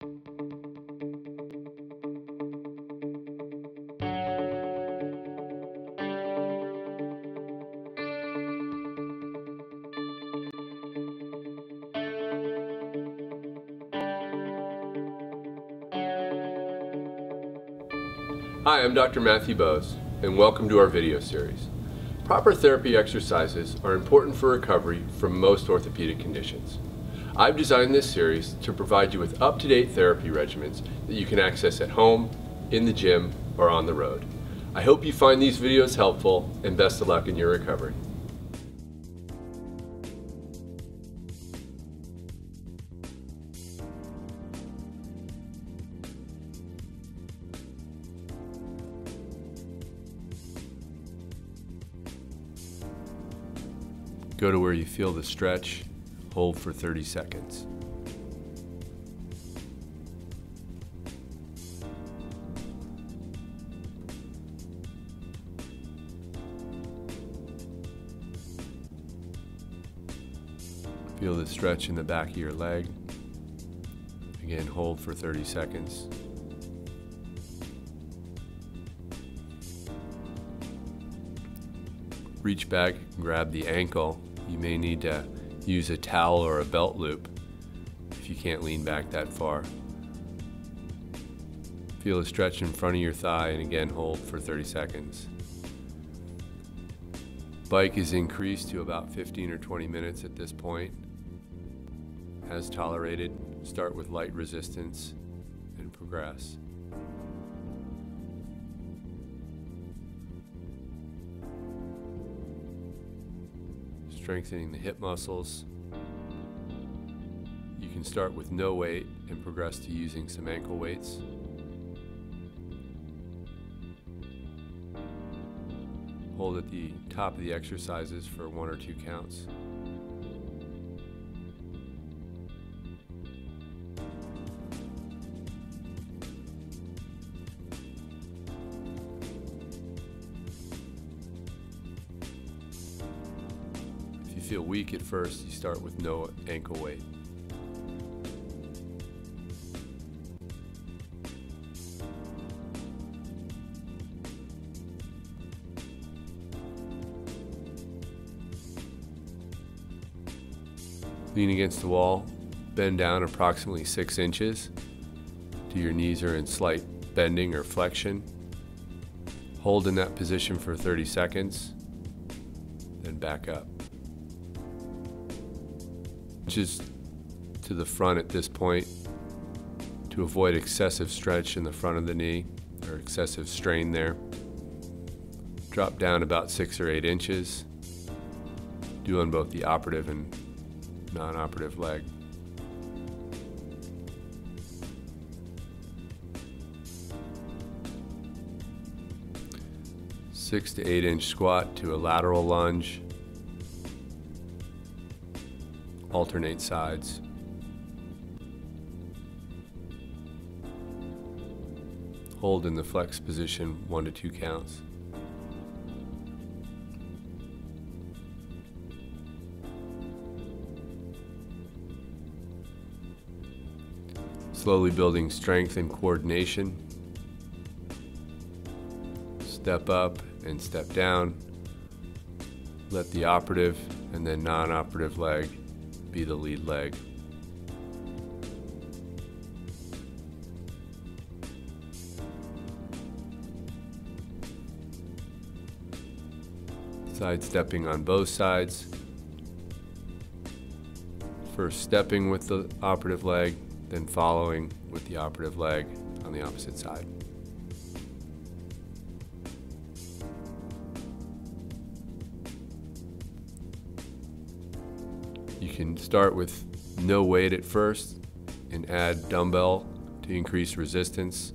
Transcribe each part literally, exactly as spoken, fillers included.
Hi, I'm Doctor Matthew Boes, and welcome to our video series. Proper therapy exercises are important for recovery from most orthopedic conditions. I've designed this series to provide you with up-to-date therapy regimens that you can access at home, in the gym, or on the road. I hope you find these videos helpful, and best of luck in your recovery. Go to where you feel the stretch, hold for thirty seconds. Feel the stretch in the back of your leg. Again, hold for thirty seconds. Reach back, grab the ankle. You may need to use a towel or a belt loop if you can't lean back that far. Feel a stretch in front of your thigh, and again hold for thirty seconds. Bike is increased to about fifteen or twenty minutes at this point. As tolerated, start with light resistance and progress. Strengthening the hip muscles. You can start with no weight and progress to using some ankle weights. Hold at the top of the exercises for one or two counts. Feel weak at first, you start with no ankle weight. Lean against the wall, bend down approximately six inches till your knees are in slight bending or flexion. Hold in that position for thirty seconds, then back up. Inches to the front at this point to avoid excessive stretch in the front of the knee or excessive strain there. Drop down about six or eight inches. Do on both the operative and non-operative leg. Six to eight inch squat to a lateral lunge. Alternate sides. Hold in the flex position one to two counts. Slowly building strength and coordination. Step up and step down. Let the operative and then non-operative leg be the lead leg. Side stepping on both sides. First stepping with the operative leg, then following with the operative leg on the opposite side. You can start with no weight at first and add dumbbell to increase resistance.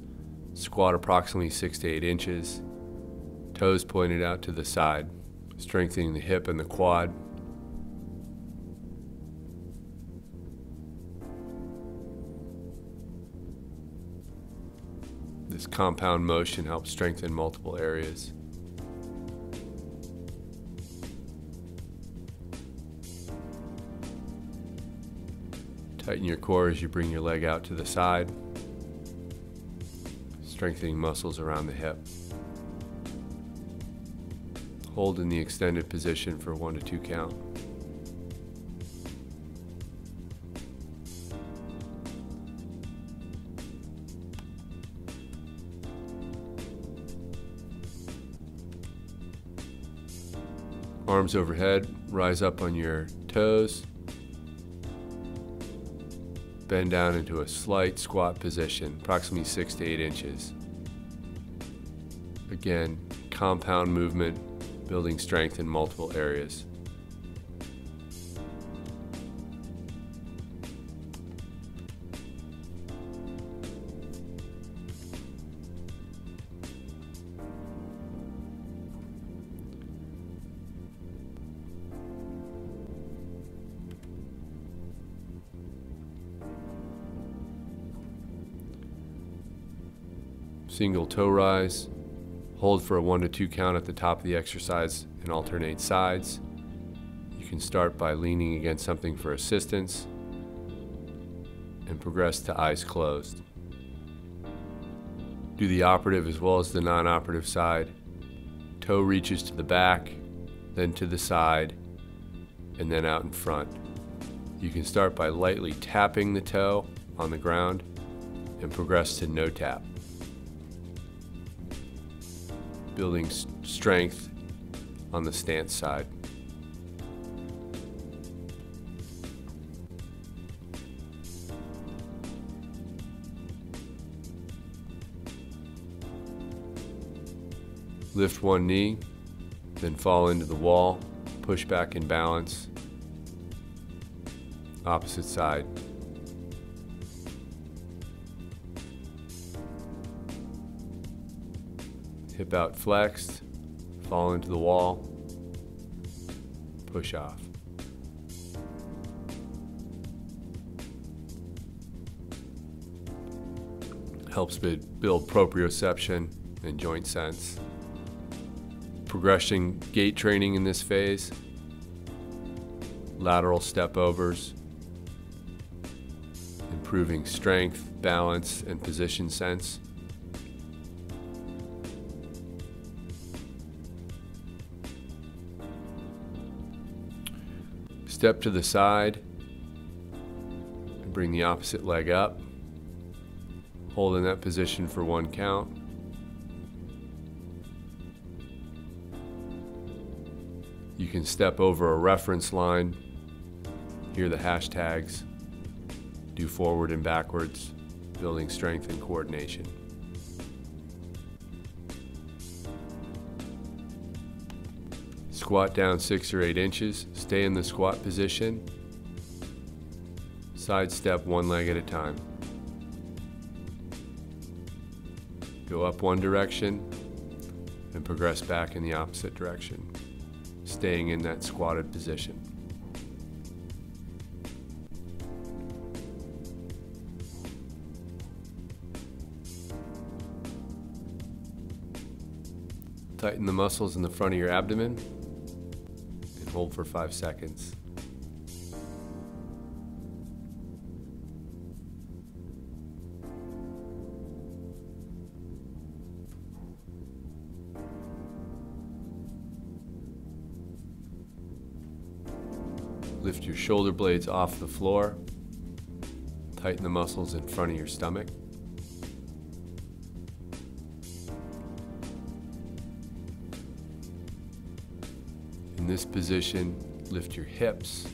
Squat approximately six to eight inches. Toes pointed out to the side, strengthening the hip and the quad. This compound motion helps strengthen multiple areas. Tighten your core as you bring your leg out to the side, strengthening muscles around the hip. Hold in the extended position for one to two count. Arms overhead, rise up on your toes. Bend down into a slight squat position, approximately six to eight inches. Again, compound movement, building strength in multiple areas. Single toe rise, hold for a one to two count at the top of the exercise and alternate sides. You can start by leaning against something for assistance and progress to eyes closed. Do the operative as well as the non-operative side. Toe reaches to the back, then to the side, and then out in front. You can start by lightly tapping the toe on the ground and progress to no tap. Building strength on the stance side. Lift one knee, then fall into the wall, push back and balance. Opposite side. Hip out flexed, fall into the wall, push off. Helps build proprioception and joint sense. Progressing gait training in this phase, lateral step overs, improving strength, balance, and position sense. Step to the side and bring the opposite leg up. Hold in that position for one count. You can step over a reference line, hear the hashtags, do forward and backwards, building strength and coordination. Squat down six or eight inches, stay in the squat position, side step one leg at a time. Go up one direction and progress back in the opposite direction, staying in that squatted position. Tighten the muscles in the front of your abdomen. Hold for five seconds. Lift your shoulder blades off the floor. Tighten the muscles in front of your stomach. In this position, lift your hips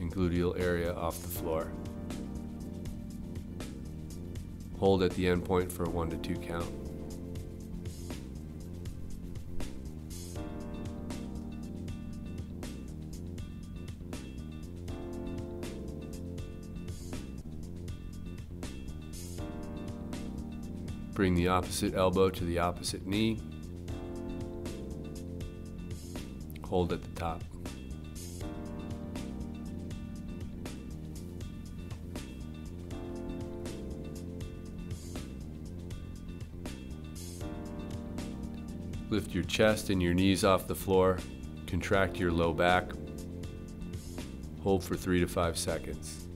and gluteal area off the floor. Hold at the end point for a one to two count. Bring the opposite elbow to the opposite knee. Hold at the top. Lift your chest and your knees off the floor. Contract your low back. Hold for three to five seconds.